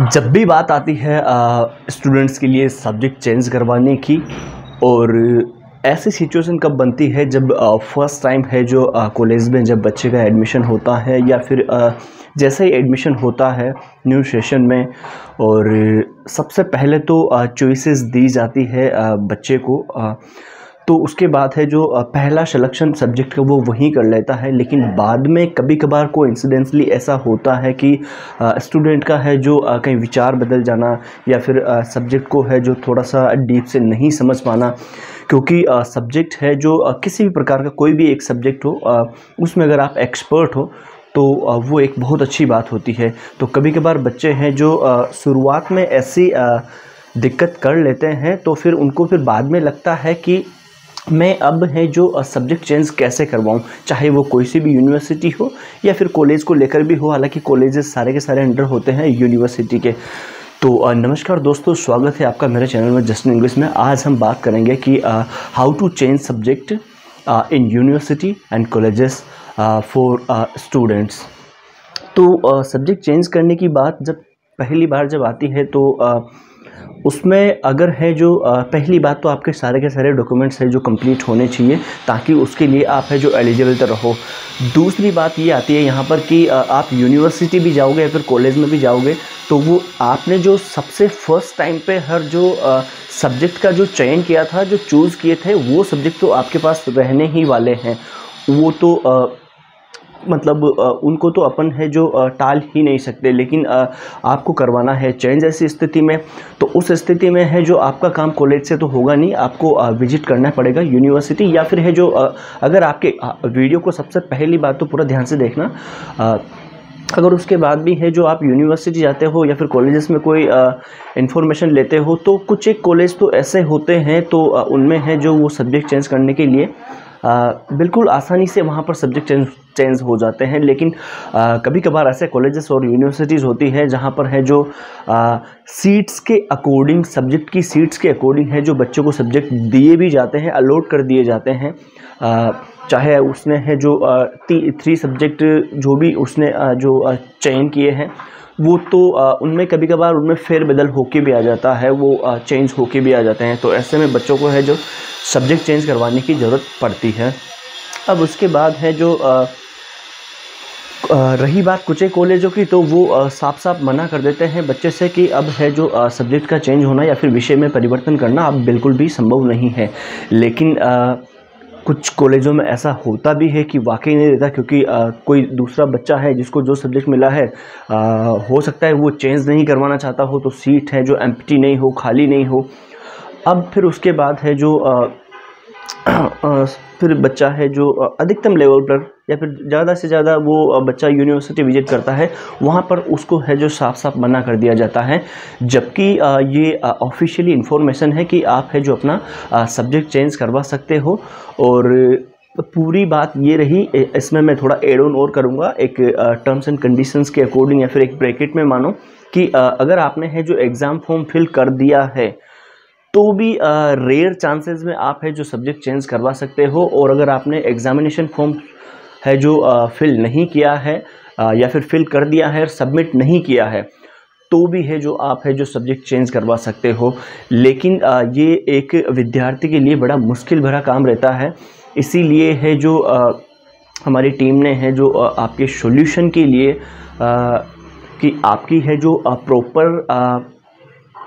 जब भी बात आती है स्टूडेंट्स के लिए सब्जेक्ट चेंज करवाने की, और ऐसी सिचुएशन कब बनती है जब फर्स्ट टाइम है जो कॉलेज में जब बच्चे का एडमिशन होता है, या फिर जैसे ही एडमिशन होता है न्यू सेशन में, और सबसे पहले तो चॉइसेस दी जाती है बच्चे को। तो उसके बाद है जो पहला सिलेक्शन सब्जेक्ट का वो वहीं कर लेता है, लेकिन बाद में कभी कभार को इंसिडेंसली ऐसा होता है कि स्टूडेंट का है जो कहीं विचार बदल जाना, या फिर सब्जेक्ट को है जो थोड़ा सा डीप से नहीं समझ पाना, क्योंकि सब्जेक्ट है जो किसी भी प्रकार का कोई भी एक सब्जेक्ट हो उसमें अगर आप एक्सपर्ट हो तो वो एक बहुत अच्छी बात होती है। तो कभी कभार बच्चे हैं जो शुरुआत में ऐसी दिक्कत कर लेते हैं, तो फिर उनको फिर बाद में लगता है कि मैं अब है जो सब्जेक्ट चेंज कैसे करवाऊं, चाहे वो कोई सी भी यूनिवर्सिटी हो या फिर कॉलेज को लेकर भी हो, हालांकि कॉलेजेस सारे के सारे अंडर होते हैं यूनिवर्सिटी के। तो नमस्कार दोस्तों, स्वागत है आपका मेरे चैनल में जस्टिन इंग्लिश में। आज हम बात करेंगे कि how to change subject in university and colleges for students. तो सब्जेक्ट चेंज करने की बात जब पहली बार जब आती है तो उसमें अगर है जो पहली बात तो आपके सारे के सारे डॉक्यूमेंट्स है जो कंप्लीट होने चाहिए, ताकि उसके लिए आप है जो एलिजिबल तो रहो। दूसरी बात ये आती है यहाँ पर कि आप यूनिवर्सिटी भी जाओगे या फिर कॉलेज में भी जाओगे तो वो आपने जो सबसे फर्स्ट टाइम पे हर जो सब्जेक्ट का जो चयन किया था, जो चूज़ किए थे, वो सब्जेक्ट तो आपके पास रहने ही वाले हैं। वो तो मतलब उनको तो अपन है जो टाल ही नहीं सकते, लेकिन आपको करवाना है चेंज ऐसी स्थिति में। तो उस स्थिति में है जो आपका काम कॉलेज से तो होगा नहीं, आपको विजिट करना पड़ेगा यूनिवर्सिटी, या फिर है जो अगर आपके वीडियो को सबसे पहली बात तो पूरा ध्यान से देखना। अगर उसके बाद भी है जो आप यूनिवर्सिटी जाते हो या फिर कॉलेजेस में कोई इन्फॉर्मेशन लेते हो, तो कुछ एक कॉलेज तो ऐसे होते हैं तो उनमें है जो वो सब्जेक्ट चेंज करने के लिए बिल्कुल आसानी से वहाँ पर सब्जेक्ट चेंज हो जाते हैं। लेकिन कभी कभार ऐसे कॉलेजेस और यूनिवर्सिटीज़ होती है जहाँ पर है जो सीट्स के अकॉर्डिंग, सब्जेक्ट की सीट्स के अकॉर्डिंग है जो बच्चों को सब्जेक्ट दिए भी जाते हैं, अलॉट कर दिए जाते हैं। चाहे उसने है जो 3 सब्जेक्ट जो भी उसने जो चयन किए हैं, वो तो उनमें कभी कभार उनमें फेरबदल होके भी आ जाता है, वो चेंज होके भी आ जाते हैं। तो ऐसे में बच्चों को है जो सब्जेक्ट चेंज करवाने की ज़रूरत पड़ती है। अब उसके बाद है जो रही बात कुछ कॉलेजों की, तो वो साफ साफ मना कर देते हैं बच्चे से कि अब है जो सब्जेक्ट का चेंज होना या फिर विषय में परिवर्तन करना अब बिल्कुल भी संभव नहीं है। लेकिन कुछ कॉलेजों में ऐसा होता भी है कि वाकई नहीं रहता, क्योंकि कोई दूसरा बच्चा है जिसको जो सब्जेक्ट मिला है, हो सकता है वो चेंज नहीं करवाना चाहता हो, तो सीट है जो एम्प्टी नहीं हो, खाली नहीं हो। अब फिर उसके बाद है जो फिर बच्चा है जो अधिकतम लेवल पर या फिर ज़्यादा से ज़्यादा वो बच्चा यूनिवर्सिटी विजिट करता है, वहाँ पर उसको है जो साफ साफ मना कर दिया जाता है। जबकि ये ऑफिशियली इन्फॉर्मेशन है कि आप है जो अपना सब्जेक्ट चेंज करवा सकते हो। और पूरी बात ये रही, इसमें मैं थोड़ा एड ऑन और करूँगा एक टर्म्स एंड कंडीशंस के अकॉर्डिंग, या फिर एक ब्रैकेट में मानो कि अगर आपने है जो एग्ज़ाम फॉर्म फिल कर दिया है तो भी रेयर चांसेस में आप है जो सब्जेक्ट चेंज करवा सकते हो। और अगर आपने एग्ज़ामिनेशन फॉर्म है जो फिल नहीं किया है या फिर फिल कर दिया है और सबमिट नहीं किया है, तो भी है जो आप है जो सब्जेक्ट चेंज करवा सकते हो। लेकिन ये एक विद्यार्थी के लिए बड़ा मुश्किल भरा काम रहता है, इसीलिए है जो हमारी टीम ने है जो आपके सॉल्यूशन के लिए कि आपकी है जो प्रॉपर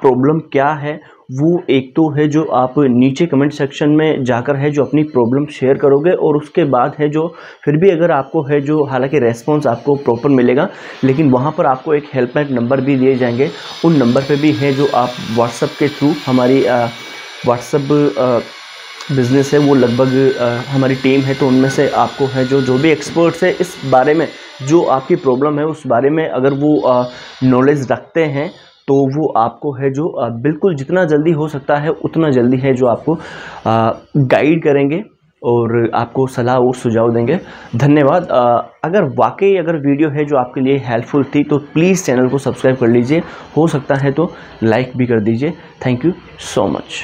प्रॉब्लम क्या है, वो एक तो है जो आप नीचे कमेंट सेक्शन में जाकर है जो अपनी प्रॉब्लम शेयर करोगे, और उसके बाद है जो फिर भी अगर आपको है जो हालांकि रेस्पॉन्स आपको प्रॉपर मिलेगा, लेकिन वहाँ पर आपको एक हेल्पलाइन नंबर भी दिए जाएंगे। उन नंबर पे भी है जो आप व्हाट्सएप के थ्रू, हमारी व्हाट्सएप बिज़नेस है वो लगभग हमारी टीम है, तो उनमें से आपको है जो जो भी एक्सपर्ट्स है इस बारे में, जो आपकी प्रॉब्लम है उस बारे में अगर वो नॉलेज रखते हैं, तो वो आपको है जो बिल्कुल जितना जल्दी हो सकता है उतना जल्दी है जो आपको गाइड करेंगे और आपको सलाह और सुझाव देंगे। धन्यवाद। अगर वाकई अगर वीडियो है जो आपके लिए हेल्पफुल थी तो प्लीज़ चैनल को सब्सक्राइब कर लीजिए, हो सकता है तो लाइक भी कर दीजिए। Thank you so much.